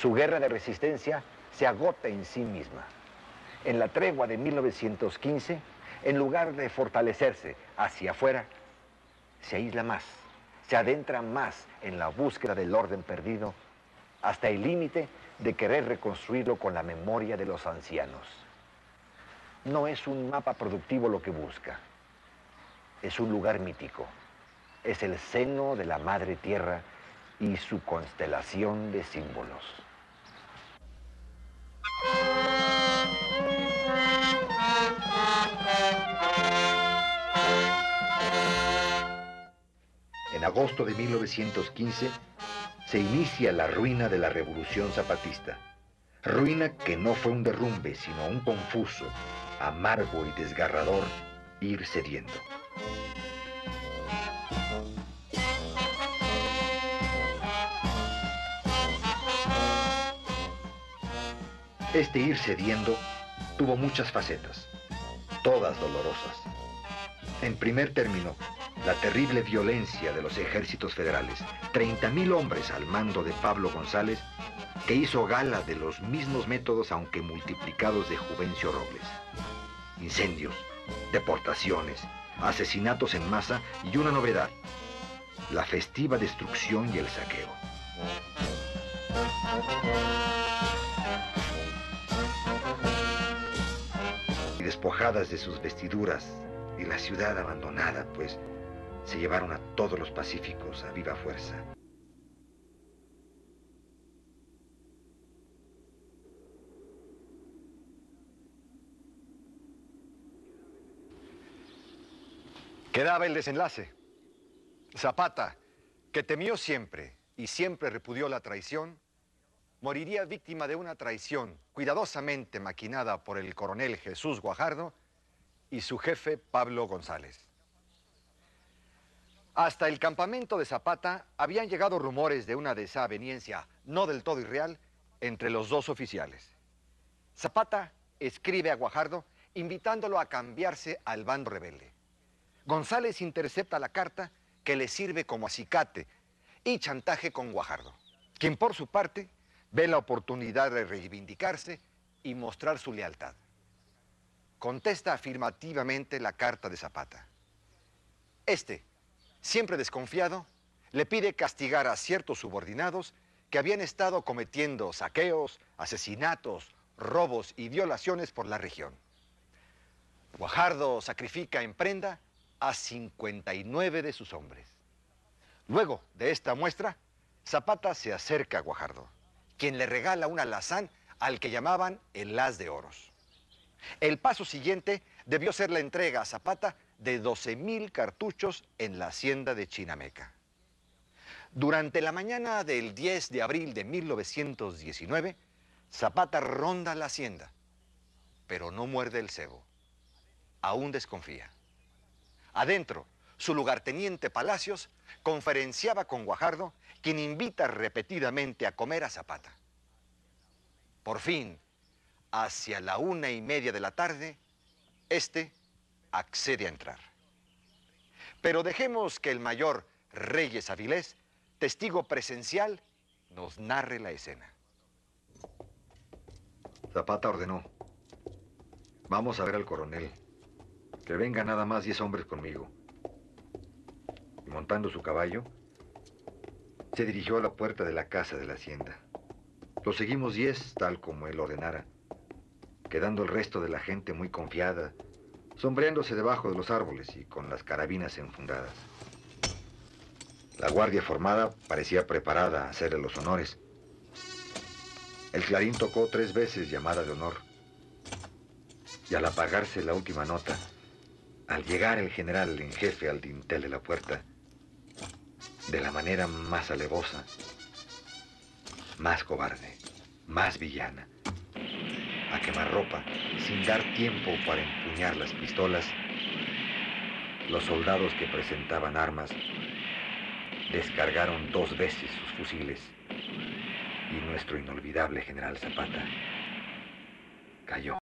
Su guerra de resistencia se agota en sí misma. En la tregua de 1915, en lugar de fortalecerse hacia afuera, se aísla más, se adentra más en la búsqueda del orden perdido, hasta el límite de querer reconstruirlo con la memoria de los ancianos. No es un mapa productivo lo que busca, es un lugar mítico, es el seno de la madre tierra y su constelación de símbolos. En agosto de 1915 se inicia la ruina de la Revolución Zapatista. Ruina que no fue un derrumbe, sino un confuso, amargo y desgarrador ir cediendo. Este ir cediendo tuvo muchas facetas, todas dolorosas. En primer término, la terrible violencia de los ejércitos federales, 30.000 hombres al mando de Pablo González, que hizo gala de los mismos métodos, aunque multiplicados, de Juvencio Robles. Incendios, deportaciones, asesinatos en masa y una novedad, la festiva destrucción y el saqueo. Despojadas de sus vestiduras y la ciudad abandonada, pues se llevaron a todos los pacíficos a viva fuerza. Quedaba el desenlace. Zapata, que temió siempre y siempre repudió la traición, moriría víctima de una traición cuidadosamente maquinada por el coronel Jesús Guajardo y su jefe Pablo González. Hasta el campamento de Zapata habían llegado rumores de una desaveniencia no del todo irreal entre los dos oficiales. Zapata escribe a Guajardo invitándolo a cambiarse al bando rebelde. González intercepta la carta, que le sirve como acicate y chantaje con Guajardo, quien por su parte ve la oportunidad de reivindicarse y mostrar su lealtad. Contesta afirmativamente la carta de Zapata. Este, siempre desconfiado, le pide castigar a ciertos subordinados que habían estado cometiendo saqueos, asesinatos, robos y violaciones por la región. Guajardo sacrifica en prenda a 59 de sus hombres. Luego de esta muestra, Zapata se acerca a Guajardo, quien le regala un alazán al que llamaban el As de Oros. El paso siguiente debió ser la entrega a Zapata de 12.000 cartuchos en la hacienda de Chinameca. Durante la mañana del 10 de abril de 1919, Zapata ronda la hacienda, pero no muerde el cebo. Aún desconfía. Adentro, su lugarteniente Palacios conferenciaba con Guajardo, quien invita repetidamente a comer a Zapata. Por fin, hacia la 1:30 de la tarde, este accede a entrar. Pero dejemos que el mayor Reyes Avilés, testigo presencial, nos narre la escena. Zapata ordenó: vamos a ver al coronel, que venga nada más 10 hombres conmigo. Y montando su caballo, se dirigió a la puerta de la casa de la hacienda. Lo seguimos 10, tal como él ordenara, quedando el resto de la gente muy confiada, sombreándose debajo de los árboles y con las carabinas enfundadas. La guardia formada parecía preparada a hacerle los honores. El clarín tocó 3 veces llamada de honor. Y al apagarse la última nota, al llegar el general en jefe al dintel de la puerta, de la manera más alevosa, más cobarde, más villana, a quemarropa, sin dar tiempo para empuñar las pistolas, los soldados que presentaban armas descargaron 2 veces sus fusiles y nuestro inolvidable general Zapata cayó.